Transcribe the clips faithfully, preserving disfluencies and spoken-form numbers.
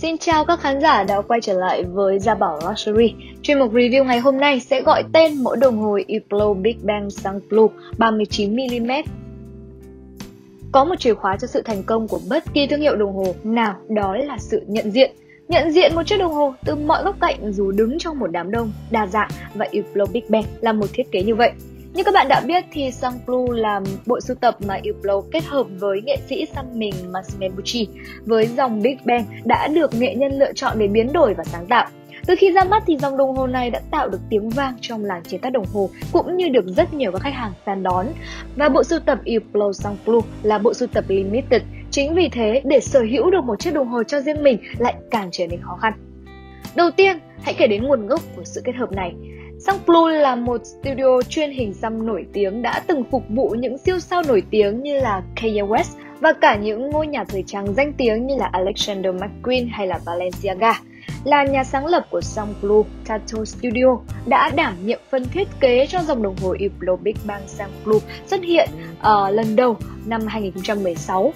Xin chào các khán giả đã quay trở lại với Gia Bảo Luxury. Chuyên mục review ngày hôm nay sẽ gọi tên mẫu đồng hồ Hublot Big Bang Sang Bleu ba mươi chín mi li mét. Có một chìa khóa cho sự thành công của bất kỳ thương hiệu đồng hồ nào, đó là sự nhận diện. Nhận diện một chiếc đồng hồ từ mọi góc cạnh dù đứng trong một đám đông đa dạng, và Hublot Big Bang là một thiết kế như vậy. Như các bạn đã biết thì Sang Bleu là bộ sưu tập mà Hublot kết hợp với nghệ sĩ xăm mình Maxime Büchi với dòng Big Bang đã được nghệ nhân lựa chọn để biến đổi và sáng tạo. Từ khi ra mắt thì dòng đồng hồ này đã tạo được tiếng vang trong làng chế tác đồng hồ cũng như được rất nhiều các khách hàng săn đón. Và bộ sưu tập Hublot Sang Bleu là bộ sưu tập limited. Chính vì thế để sở hữu được một chiếc đồng hồ cho riêng mình lại càng trở nên khó khăn. Đầu tiên, hãy kể đến nguồn gốc của sự kết hợp này. Sang Bleu là một studio chuyên hình xăm nổi tiếng đã từng phục vụ những siêu sao nổi tiếng như là Kanye West và cả những ngôi nhà thời trang danh tiếng như là Alexander McQueen hay là Balenciaga. Là nhà sáng lập của Sang Bleu, Tattoo Studio đã đảm nhiệm phần thiết kế cho dòng đồng hồ Hublot Big Bang Sang Bleu xuất hiện uh, lần đầu năm hai nghìn không trăm mười sáu.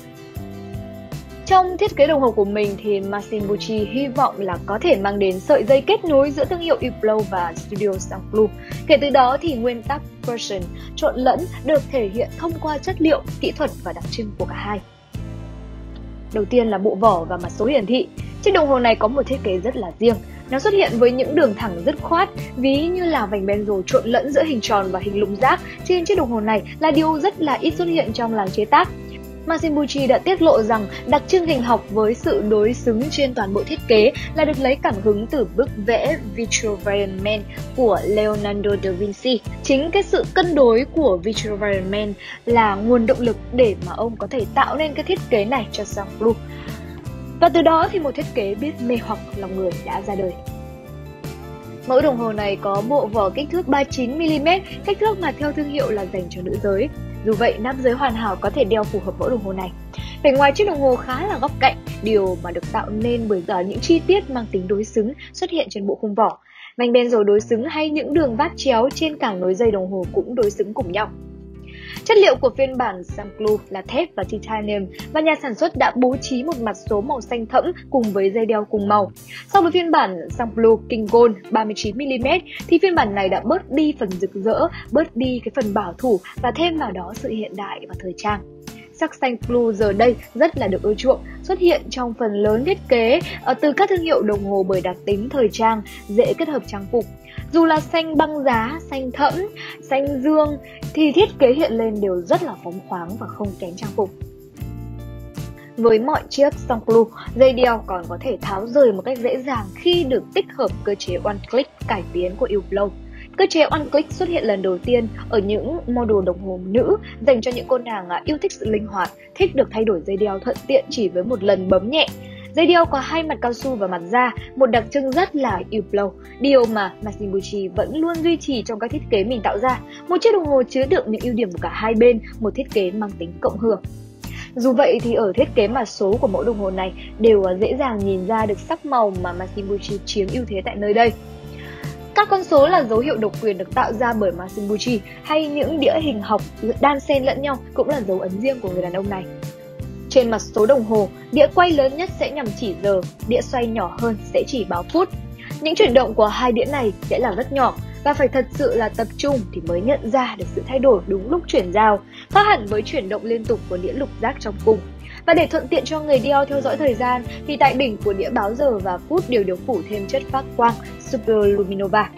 Trong thiết kế đồng hồ của mình thì Maxime Büchi hy vọng là có thể mang đến sợi dây kết nối giữa thương hiệu Hublot và Studio Sang Bleu. Kể từ đó thì nguyên tắc fusion trộn lẫn được thể hiện thông qua chất liệu, kỹ thuật và đặc trưng của cả hai. Đầu tiên là bộ vỏ và mặt số hiển thị. Chiếc đồng hồ này có một thiết kế rất là riêng. Nó xuất hiện với những đường thẳng dứt khoát, ví như là vành benzo trộn lẫn giữa hình tròn và hình lục giác trên chiếc đồng hồ này là điều rất là ít xuất hiện trong làng chế tác. Maxime Büchi đã tiết lộ rằng đặc trưng hình học với sự đối xứng trên toàn bộ thiết kế là được lấy cảm hứng từ bức vẽ Vitruvian Man của Leonardo da Vinci. Chính cái sự cân đối của Vitruvian Man là nguồn động lực để mà ông có thể tạo nên cái thiết kế này cho Sang Bleu. Và từ đó thì một thiết kế biết mê hoặc lòng người đã ra đời. Mẫu đồng hồ này có bộ vỏ kích thước ba mươi chín mi li mét, kích thước mà theo thương hiệu là dành cho nữ giới. Dù vậy, nam giới hoàn hảo có thể đeo phù hợp mẫu đồng hồ này. Vẻ ngoài chiếc đồng hồ khá là góc cạnh, điều mà được tạo nên bởi do những chi tiết mang tính đối xứng xuất hiện trên bộ khung vỏ. Vành benzo đối xứng hay những đường vát chéo trên cẳng nối dây đồng hồ cũng đối xứng cùng nhau. Chất liệu của phiên bản Sang Bleu là thép và titanium, và nhà sản xuất đã bố trí một mặt số màu xanh thẫm cùng với dây đeo cùng màu. So với phiên bản Sang Bleu King Gold ba mươi chín mi li mét thì phiên bản này đã bớt đi phần rực rỡ, bớt đi cái phần bảo thủ và thêm vào đó sự hiện đại và thời trang. Sắc xanh blue giờ đây rất là được ưa chuộng, xuất hiện trong phần lớn thiết kế từ các thương hiệu đồng hồ bởi đặc tính thời trang, dễ kết hợp trang phục. Dù là xanh băng giá, xanh thẫm, xanh dương thì thiết kế hiện lên đều rất là phóng khoáng và không kém trang phục. Với mọi chiếc Sang Bleu, dây đeo còn có thể tháo rời một cách dễ dàng khi được tích hợp cơ chế One Click cải tiến của Hublot. Cơ chế One Click xuất hiện lần đầu tiên ở những model đồng hồ nữ dành cho những cô nàng yêu thích sự linh hoạt, thích được thay đổi dây đeo thuận tiện chỉ với một lần bấm nhẹ. Dây đeo có hai mặt cao su và mặt da, một đặc trưng rất là Hublot, điều mà Maxime Büchi vẫn luôn duy trì trong các thiết kế mình tạo ra. Một chiếc đồng hồ chứa đựng những ưu điểm của cả hai bên, một thiết kế mang tính cộng hưởng. Dù vậy thì ở thiết kế mã số của mẫu đồng hồ này đều dễ dàng nhìn ra được sắc màu mà Maxime Büchi chiếm ưu thế tại nơi đây. Các con số là dấu hiệu độc quyền được tạo ra bởi Maxime Büchi, hay những đĩa hình học đan xen lẫn nhau cũng là dấu ấn riêng của người đàn ông này. Trên mặt số đồng hồ, đĩa quay lớn nhất sẽ nhằm chỉ giờ, đĩa xoay nhỏ hơn sẽ chỉ báo phút. Những chuyển động của hai đĩa này sẽ là rất nhỏ và phải thật sự là tập trung thì mới nhận ra được sự thay đổi đúng lúc chuyển giao, khác hẳn với chuyển động liên tục của đĩa lục giác trong cùng. Và để thuận tiện cho người đeo theo dõi thời gian thì tại đỉnh của đĩa báo giờ và phút đều được phủ thêm chất phát quang Super Luminova.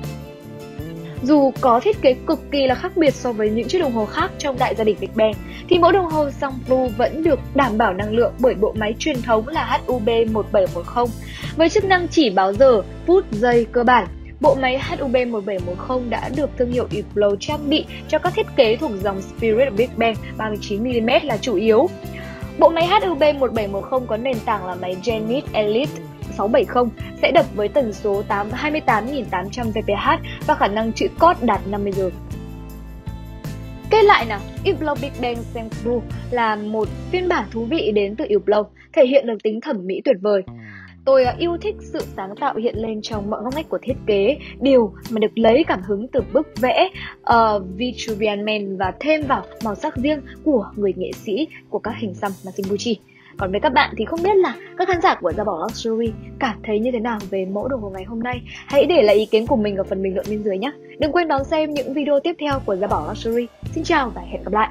Dù có thiết kế cực kỳ là khác biệt so với những chiếc đồng hồ khác trong đại gia đình Big Bang thì mẫu đồng hồ Sang Bleu vẫn được đảm bảo năng lượng bởi bộ máy truyền thống là H U B một bảy một không. Với chức năng chỉ báo giờ, phút, giây cơ bản, bộ máy H U B một bảy một không đã được thương hiệu Hublot trang bị cho các thiết kế thuộc dòng Spirit Big Bang ba mươi chín mi li mét là chủ yếu. Bộ máy H U B một bảy một không có nền tảng là máy Zenith Elite sáu bảy không sẽ đập với tần số hai mươi tám nghìn tám trăm vê pê hát và khả năng chữ code đạt năm mươi giờ. Kết lại nào, Hublot Big Bang Sang Bleu là một phiên bản thú vị đến từ Hublot, thể hiện được tính thẩm mỹ tuyệt vời. Tôi yêu thích sự sáng tạo hiện lên trong mọi ngóc ngách của thiết kế, điều mà được lấy cảm hứng từ bức vẽ uh, Vitruvian Man và thêm vào màu sắc riêng của người nghệ sĩ của các hình xăm Maxime Büchi. Còn với các bạn thì không biết là các khán giả của Gia Bảo Luxury cảm thấy như thế nào về mẫu đồng hồ ngày hôm nay. Hãy để lại ý kiến của mình ở phần bình luận bên dưới nhé. Đừng quên đón xem những video tiếp theo của Gia Bảo Luxury. Xin chào và hẹn gặp lại.